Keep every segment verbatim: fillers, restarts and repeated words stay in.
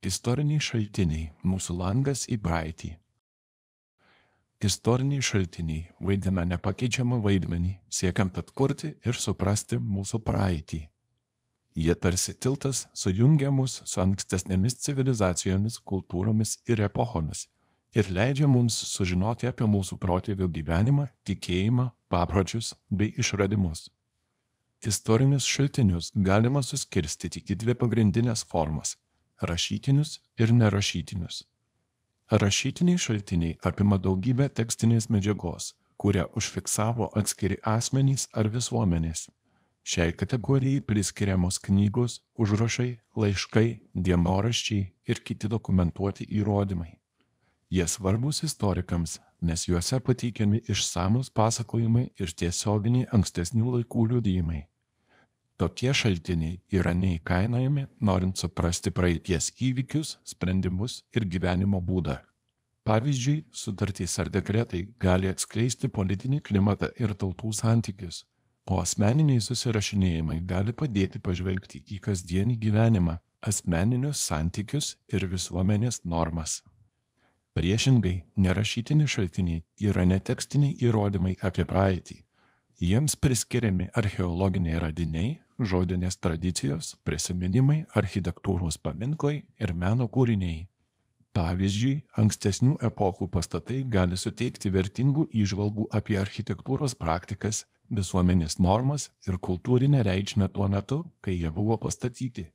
Istoriniai šaltiniai – mūsų langas į praeitį. Istoriniai šaltiniai vaidina nepakeičiamą vaidmenį, siekiant atkurti ir suprasti mūsų praeitį. Jie tarsi tiltas sujungia mus su ankstesnėmis civilizacijomis, kultūromis ir epochomis ir leidžia mums sužinoti apie mūsų protėvių gyvenimą, tikėjimą, papročius bei išradimus. Istorinius šaltinius galima suskirstyti į dvi pagrindinės formas – rašytinius ir nerašytinius. Rašytiniai šaltiniai apima daugybę tekstinės medžiagos, kurią užfiksavo atskiri asmenys ar visuomenės. Šiai kategorijai priskiriamos knygos, užrašai, laiškai, dienoraščiai ir kiti dokumentuoti įrodymai. Jie svarbus istorikams, nes juose pateikiami išsamūs pasakojimai ir tiesioginiai ankstesnių laikų liudijimai. Tokie šaltiniai yra neįkainojami, norint suprasti praeities įvykius, sprendimus ir gyvenimo būdą. Pavyzdžiui, sutartys ar dekretai gali atskleisti politinį klimatą ir tautų santykius, o asmeniniai susirašinėjimai gali padėti pažvelgti į kasdienį gyvenimą, asmeninius santykius ir visuomenės normas. Priešingai, nerašytiniai šaltiniai yra netekstiniai įrodymai apie praeitį. Jiems priskiriami archeologiniai radiniai, žodinės tradicijos, prisiminimai, architektūros paminklai ir meno kūriniai. Pavyzdžiui, ankstesnių epochų pastatai gali suteikti vertingų įžvalgų apie architektūros praktikas, visuomenės normas ir kultūrinę reikšmę tuo metu, kai jie buvo pastatyti.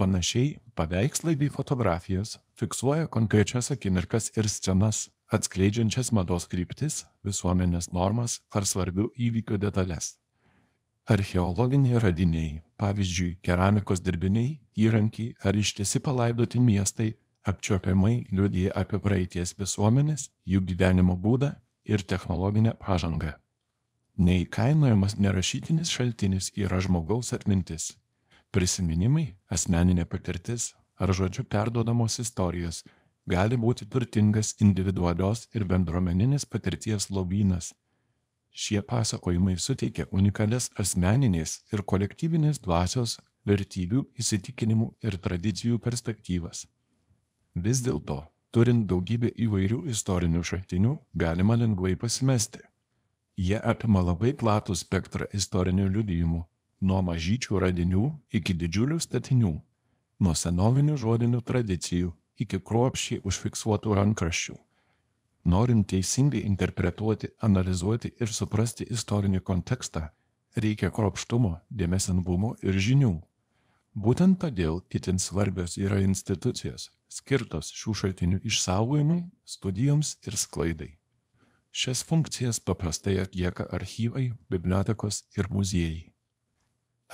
Panašiai, paveikslai bei fotografijos fiksuoja konkrečias akimirkas ir scenas, atskleidžiančias mados kryptis, visuomenės normas ar svarbių įvykių detalės. Archeologiniai radiniai, pavyzdžiui, keramikos dirbiniai, įrankiai ar ištisi palaidoti miestai, apčiuopiamai liudija apie praeities visuomenės, jų gyvenimo būdą ir technologinę pažangą. Neįkainojamas nerašytinis šaltinis yra žmogaus atmintis, prisiminimai, asmeninė patirtis ar žodžiu perduodamos istorijos gali būti turtingas individualios ir bendruomeninės patirties lobynas. Šie pasakojimai suteikia unikalias asmeninės ir kolektyvinės dvasios, vertybių, įsitikinimų ir tradicijų perspektyvas. Vis dėlto, turint daugybę įvairių istorinių šaltinių, galima lengvai pasimesti. Jie apima labai platų spektrą istorinių liudijimų, nuo mažyčių radinių iki didžiulių statinių, nuo senovinių žodinių tradicijų iki kruopščiai užfiksuotų rankraščių. Norint teisingai interpretuoti, analizuoti ir suprasti istorinį kontekstą, reikia kruopštumo, dėmesingumo ir žinių. Būtent todėl itin svarbios yra institucijos, skirtos šių šaltinių išsaugojimui, studijoms ir sklaidai. Šias funkcijas paprastai atlieka archyvai, bibliotekos ir muziejai.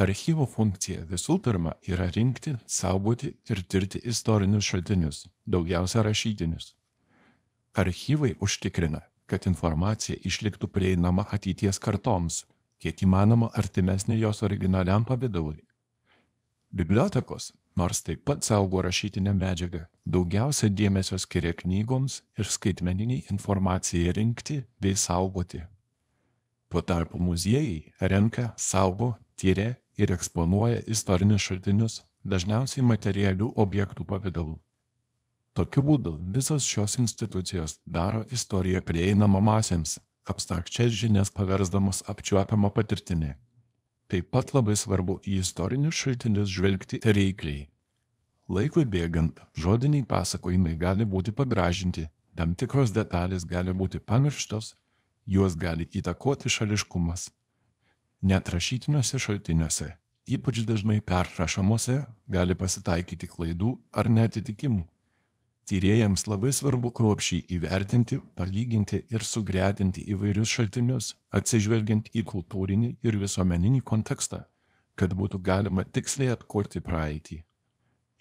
Archyvo funkcija visų pirma yra rinkti, saugoti ir tirti istorinius šaltinius, daugiausia rašytinius. Archyvai užtikrina, kad informacija išliktų prieinama ateities kartoms, kiek įmanoma artimesnė jos originaliam pavidalui. Bibliotekos, nors taip pat saugo rašytinę medžiagą, daugiausia dėmesio skiria knygoms ir skaitmeniniai informacijai rinkti bei saugoti. Tuo tarpu muziejai renka, saugo, tyria ir eksponuoja istorinius šaltinius, dažniausiai materialių objektų pavidalų. Tokiu būdu visos šios institucijos daro istoriją prieinamą masėms, abstrakčias žinias paversdamos apčiuopiamą patirtinį. Taip pat labai svarbu į istorinius šaltinius žvelgti reikliai. Laikui bėgant, žodiniai pasakojimai gali būti pagražinti, tam tikros detalės gali būti pamirštos, juos gali įtakoti šališkumas. Net rašytiniuose šaltiniuose, ypač dažnai perrašomuose, gali pasitaikyti klaidų ar neatitikimų. Tyrėjams labai svarbu kruopščiai įvertinti, palyginti ir sugretinti įvairius šaltinius, atsižvelgiant į kultūrinį ir visuomeninį kontekstą, kad būtų galima tiksliai atkurti praeitį.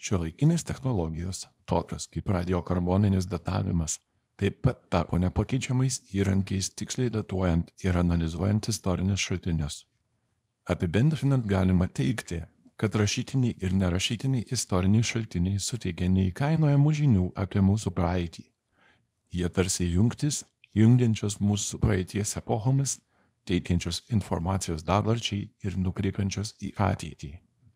Šiuolaikinės technologijos, tokios kaip radiokarboninis datavimas, taip pat tapo nepakeičiamais įrankiais tiksliai datuojant ir analizuojant istorinius šaltinius. Apibendrinant galima teigti, kad rašytiniai ir nerašytiniai istoriniai šaltiniai suteikia neįkainojamų žinių apie mūsų praeitį. Jie tarsi jungtis, jungiančios mūsų praeities epochomis, teikiančios informacijos dabarčiai ir nukreipiančios į ateitį.